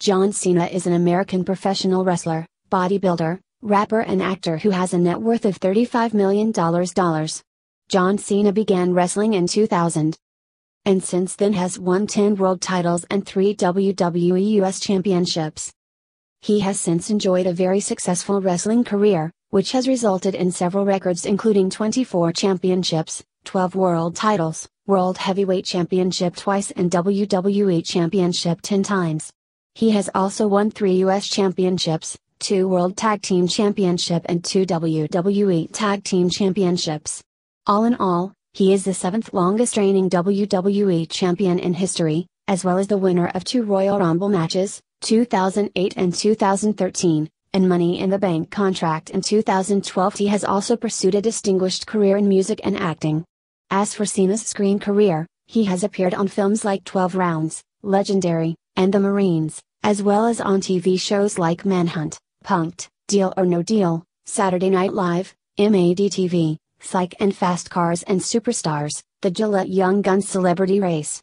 John Cena is an American professional wrestler, bodybuilder, rapper and actor who has a net worth of $35 million. John Cena began wrestling in 2000. And since then has won 10 world titles and 3 WWE US championships. He has since enjoyed a very successful wrestling career, which has resulted in several records including 24 championships, 12 world titles, World Heavyweight Championship twice and WWE Championship 10 times. He has also won 3 US championships, 2 World Tag Team Championship and 2 WWE Tag Team Championships. All in all, he is the 7th longest reigning WWE champion in history, as well as the winner of 2 Royal Rumble matches, 2008 and 2013, and Money in the Bank contract in 2012. He has also pursued a distinguished career in music and acting. As for Cena's screen career, he has appeared on films like 12 Rounds, Legendary, and The Marines, as well as on TV shows like Manhunt, Punk'd, Deal or No Deal, Saturday Night Live, MADtv, Psych and Fast Cars and Superstars, the Gillette Young Gun Celebrity Race.